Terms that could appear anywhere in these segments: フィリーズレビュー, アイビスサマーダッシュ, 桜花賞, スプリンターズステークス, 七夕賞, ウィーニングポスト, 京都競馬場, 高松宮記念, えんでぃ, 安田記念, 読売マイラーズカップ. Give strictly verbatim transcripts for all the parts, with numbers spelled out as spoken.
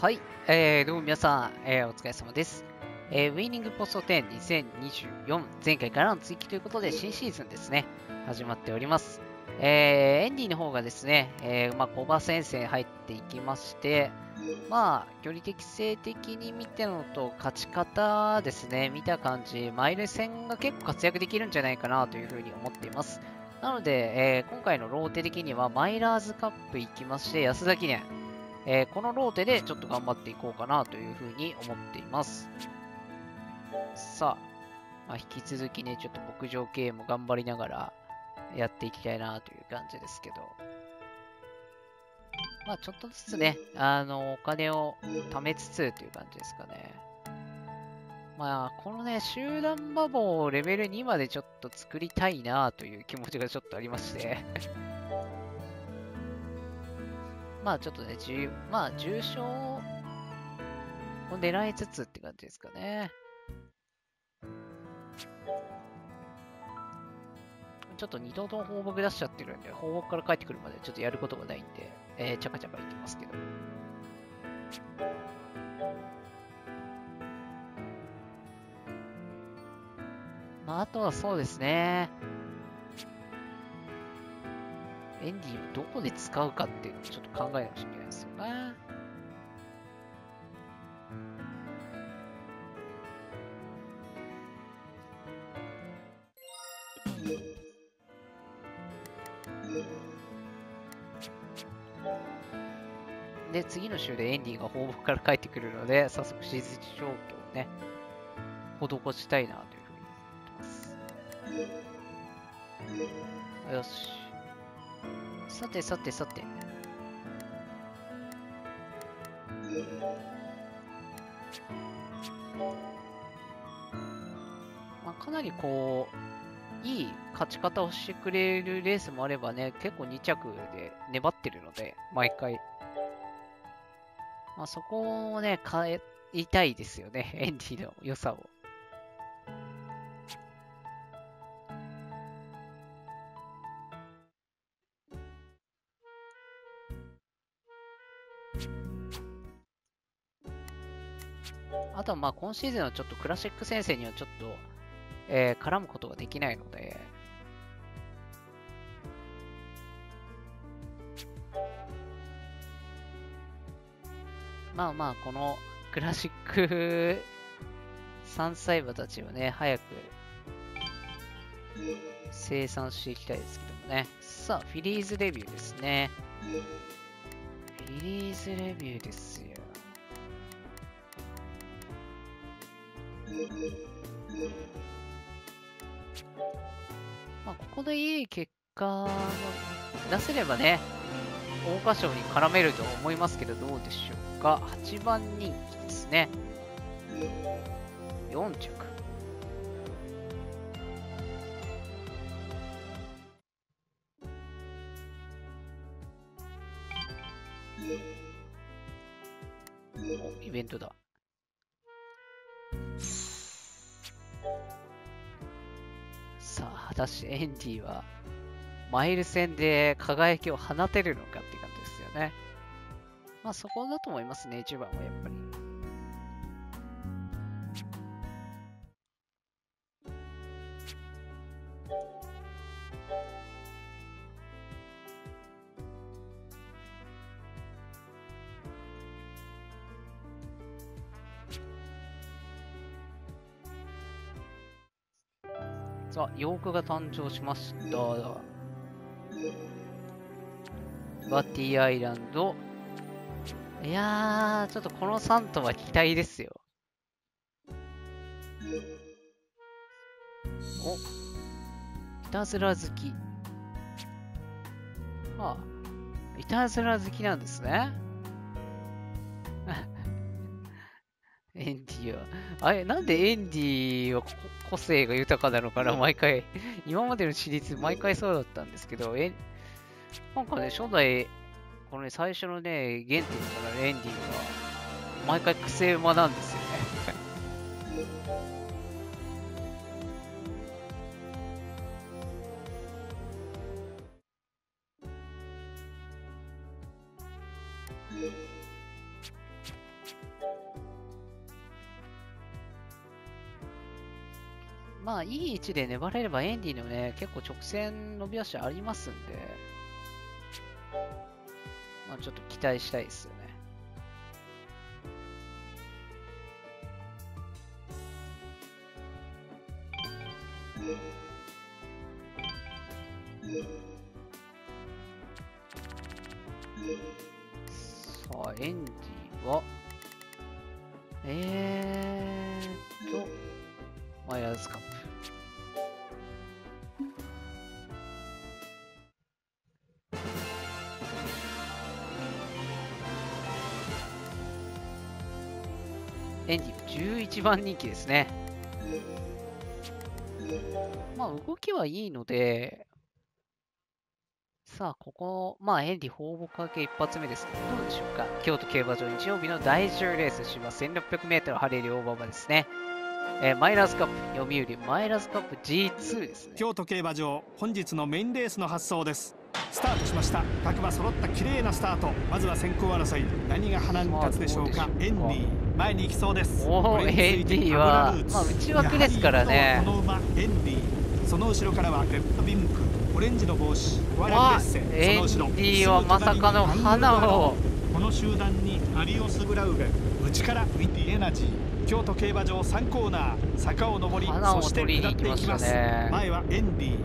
はい、えー、どうも皆さん、えー、お疲れ様です、えー。ウィーニングポストじゅうにせんにじゅうよん、前回からの追記ということで、新シーズンですね、始まっております。えー、エンディの方がですね、えーまあ、コバ先生入っていきまして、まあ、距離適性的に見てのと、勝ち方ですね、見た感じ、マイル戦が結構活躍できるんじゃないかなというふうに思っています。なので、えー、今回のローテ的には、マイラーズカップ行きまして、安田記念。えー、このローテでちょっと頑張っていこうかなというふうに思っています。さあ、まあ、引き続きね、ちょっと牧場系も頑張りながらやっていきたいなという感じですけど、まあ、ちょっとずつね、あのお金を貯めつつという感じですかね。まあ、このね、集団馬房をレベルにまでちょっと作りたいなという気持ちがちょっとありまして。まあちょっとね、じゅまあ重賞を狙いつつって感じですかね。ちょっと二頭とも放牧出しちゃってるんで、放牧から帰ってくるまでちょっとやることがないんで、えー、ちゃかちゃかいってますけど。まああとはそうですね。エンディをどこで使うかっていうのをちょっと考えなきゃいけないですよね。で、次の週でエンディが放牧から帰ってくるので、早速シーズン状況をね、施したいなというふうに思ってます。よし。さてさてさて。まあ、かなりこう、いい勝ち方をしてくれるレースもあればね、結構に着で粘ってるので、毎回。まあ、そこをね、変えたいですよね、エンディの良さを。あとはまあ今シーズンはちょっとクラシック先生にはちょっと、えー、絡むことができないので、まあまあこのクラシックさんさい馬たちをね、早く生産していきたいですけどもね。さあ、フィリーズレビューですね。フィリーズレビューですよ。まあ、ここでいい結果出せればね、桜花賞に絡めると思いますけど、どうでしょうか。はちばん人気ですね。よん着。お、イベントだ。さあ、果たしてエンディはマイル戦で輝きを放てるのかって感じですよね。まあそこだと思いますね、いちばんはやっぱり。さあ、ヨークが誕生しました。バティアイランド。いやー、ちょっとこのさん頭は期待ですよ。お、いたずら好き。はあ、いたずら好きなんですね。エンディは。あれ、なんでエンディは個性が豊かなのかな、毎回。今までのシリーズ、毎回そうだったんですけど、えなんかね、初代、このね、最初のね、原点からエンディは、毎回癖馬なんですよね。まあいい位置で粘れればエンディのね、結構直線伸び足ありますんで、まあ、ちょっと期待したいですよね。さあ、エンディは、えーっと、マイラーズカップ。エンディじゅういちばん人気ですね。まあ、動きはいいので、さあ、ここ、まあ、エンディ放牧明け一発目ですけど、どうでしょうか。京都競馬場日曜日のだいじゅうレース、芝 せんろっぴゃくメートル ハレリ大馬場ですね。えー、マイラーズカップ、読売マイラーズカップ ジーツー ですね。京都競馬場、本日のメインレースの発走です。スタートしました。各馬揃った綺麗なスタート。まずは先行争い、何が花に立つでしょうか。エンディ、前に行きそうです。おー、エンディは、まあ、内枠ですからね。この馬、エンディ、その後ろからはレッドビンク。オレンジの帽子、ワレスセ、エンディはまさかの花を。この集団にアリオスブラウベ、内からウィティエナジー、京都競馬場さんコーナー、坂を上り、そして下っていきます。前はエンディ、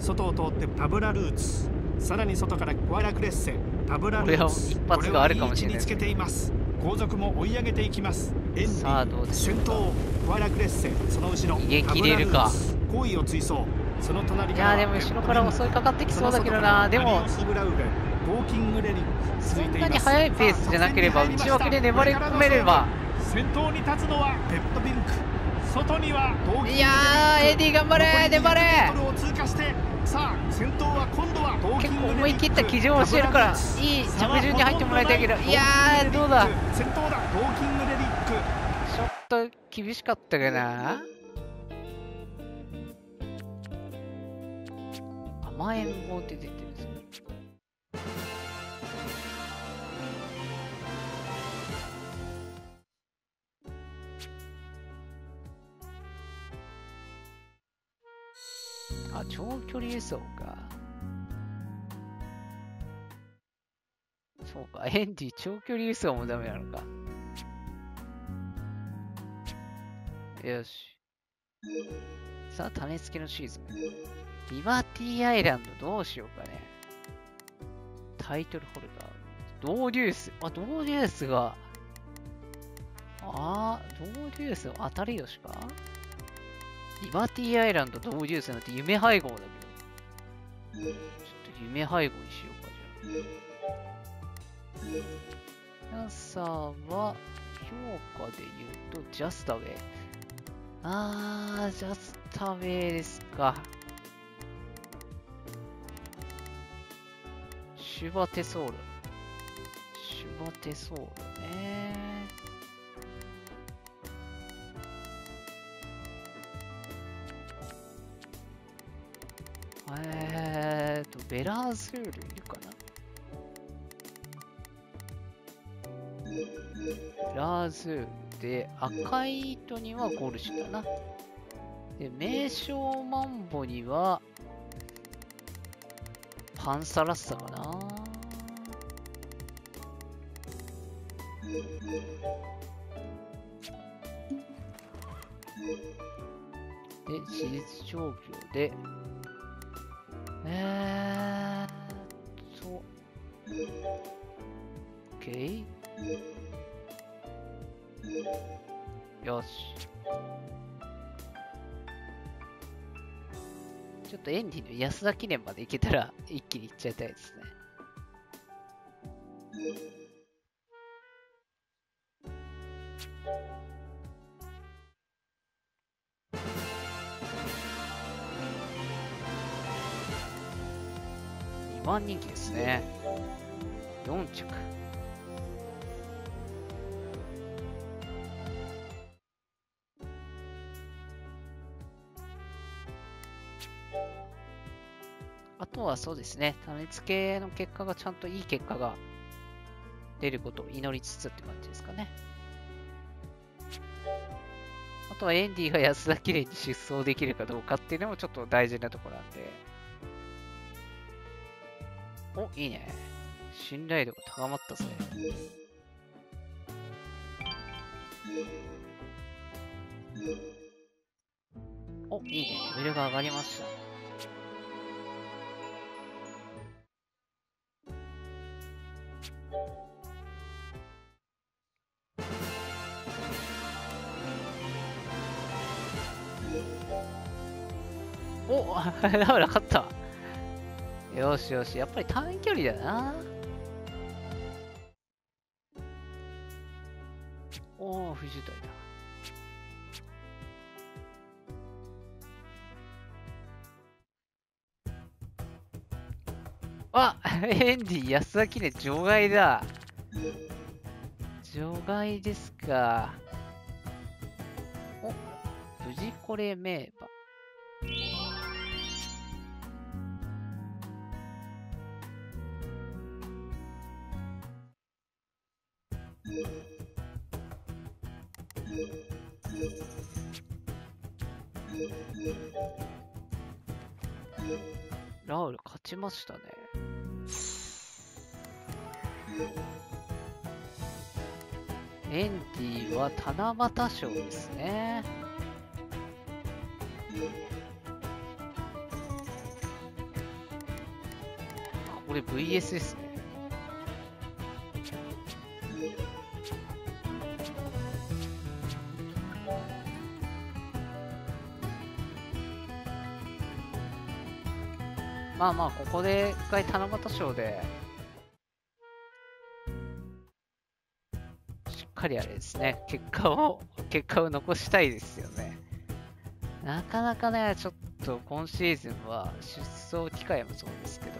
外を通ってパブラルーツ、さらに外からワラクレッセ、パブラルーツ、これをいい位置につけています。後続も追い上げていきます。エンディ、先頭、ワラクレッセ、その後ろ、逃げ切れるか。後位を追走。その隣からいやでも後ろから襲いかかってきそうだけどな。でもそんなに速いペースじゃなければ内枠で粘り込めれば。先頭に立つのはペットビンク。外にはーいやーエディ頑張れ粘れ。さあ先頭は今度は結構思い切った騎乗をしてるからいい着順に入ってもらいたいけど、いやーどうだ先頭だドーキングレリックちょっと厳しかったかな。甘えん坊って出てるんですよ。あ、長距離輸送か。そうか、エンディ長距離輸送もダメなのか。よし。さあ、種付けのシーズン。リバティアイランドどうしようかね。タイトルホルダー。ドーデュース。あ、ドーデュースが。ああ、ドーデュース当たり年か。リバティアイランド、ドーデュースなんて夢配合だけど。ちょっと夢配合にしようか、じゃあ。朝は、評価で言うと、ジャスタウェイ。あー、ジャスタウェイですか。シュバテソール。シュバテソールね。えーっと、ベラーズールいるかな。ベラーズールで、赤い糸にはゴルシュだな。で、名称マンボには、パンサラッサかな。で、私立状況で、えーっと、OK。よし。ちょっとエンディの安田記念まで行けたら一気に行っちゃいたいですね。にばん人気ですね。よんちゃく。あとはそうですね、種付けの結果がちゃんといい結果が出ることを祈りつつって感じですかね。あとはエンディが安田記念に出走できるかどうかっていうのもちょっと大事なところなんで。お、いいね。信頼度が高まったぜ。お、いいね。レベルが上がりました。お、ダメだ、勝った。よしよし、やっぱり短距離だな。おお、不渋滞だ。あ、エンディ安田記念除外だ。除外ですか。お、無事これ名馬。ラウル勝ちましたね。エンディは七夕賞ですね。これ ブイエス ですね。まあまあ、ここで一回七夕賞でしっかりあれですね、結果を結果を残したいですよね。なかなかね、ちょっと今シーズンは出走機会もそうですけど、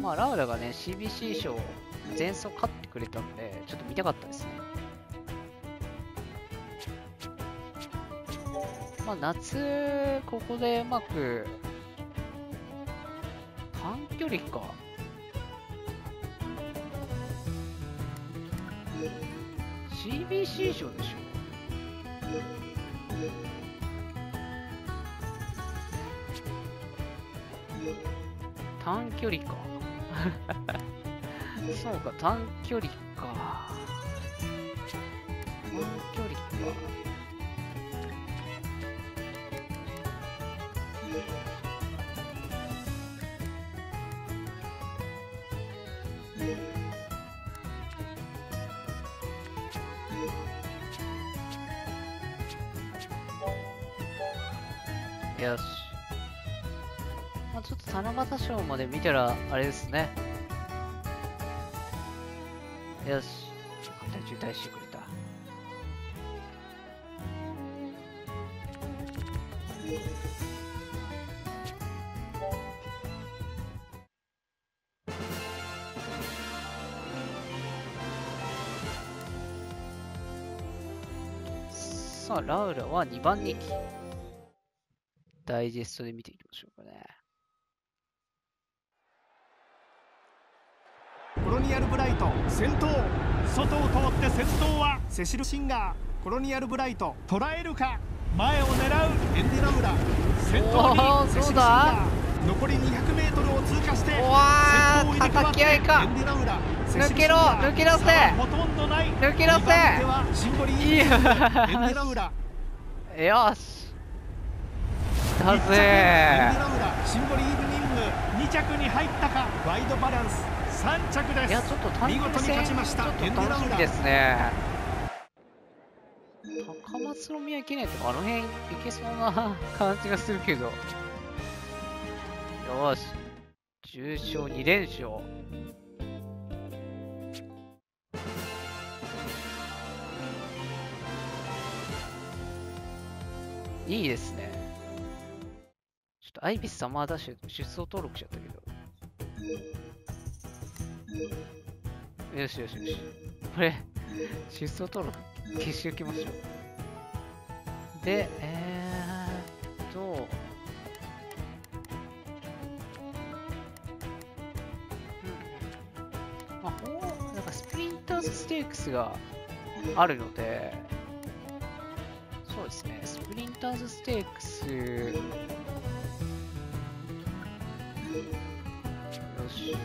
まあラウラがね シービーシー 賞前走勝ってくれたんで、ちょっと見たかったですね。まあ夏ここでうまく短距離か。シービーシー 賞でしょ。短距離か。そうか、短距離か。短距離か。よし、まあ、ちょっと七夕賞まで見たらあれですね。よし、渋滞してくれた。さあラウラはにばん人気。ダイジェストで見ていきましょうかね。コロニアルブライト先頭、外を通って先頭はセシルシンガー。コロニアルブライト捉えるか、前を狙うエンディラウラ先頭にセシルシンガー。残り 二百メートル を通過して先頭を入れ替わってエンディラウラ抜けろ、抜け出せ、ほとんどない、抜け出せ。シンボリーエンディラウラよしだぜ。シンボリイブニングに着に入ったか、ワイドバランスさん着です。いや、ちょっと短距離戦、見事に勝ちました。ちょっと楽しみですね。高松宮記念とかあの辺いけそうな感じがするけど、よし重賞二連勝。いいですね。アイビスサマーダッシュ出走登録しちゃったけど、よしよしよし、これ出走登録消しておきましょう。で、えーっとうん、まあ、なんかスプリンターズステークスがあるので、そうですね、スプリンターズステークス、よし。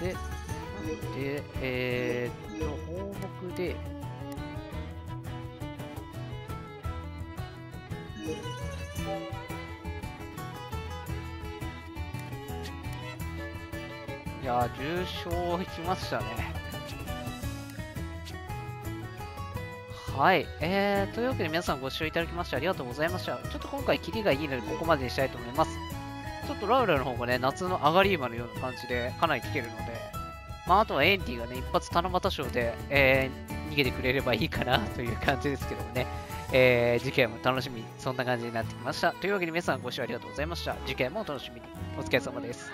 で、で、えーっと、放牧で、いやー、じゅう勝引きましたね。はい、えー、というわけで皆さんご視聴いただきましてありがとうございました。ちょっと今回キリがいいのでここまでにしたいと思います。ちょっとラウラの方がね、夏の上がり馬のような感じでかなり聞けるので、まああとはエンティがね、一発七夕賞で、えー、逃げてくれればいいかなという感じですけどもね、えー、次回も楽しみ、そんな感じになってきました。というわけで皆さんご視聴ありがとうございました。次回もお楽しみに。お疲れ様です。